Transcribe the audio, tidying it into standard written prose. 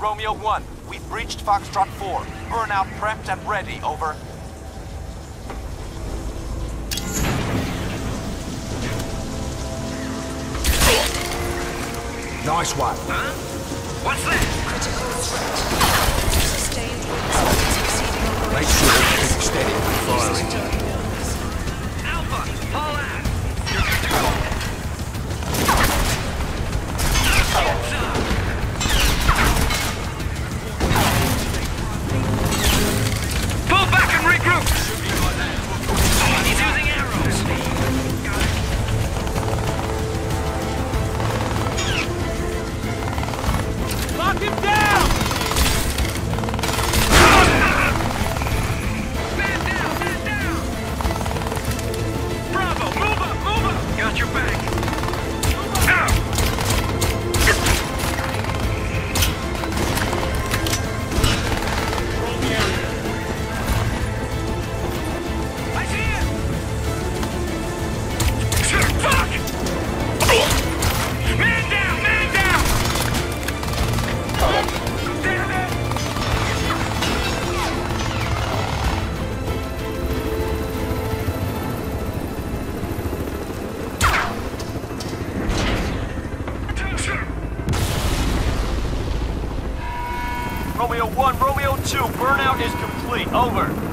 Romeo 1, we've breached Foxtrot 4. Burnout prepped and ready, over. Nice one. Huh? What's that? Critical threat. Sustained results exceeding operation. Make sure you keep steady with firing. Alpha, all out. You're good to go. Pull back and regroup. He's using arrows. Lock him down! Man down, man down! Bravo, move up! Got your back! I see him! Sure, fuck! Man down! Romeo 1, Romeo 2, burnout is complete, over.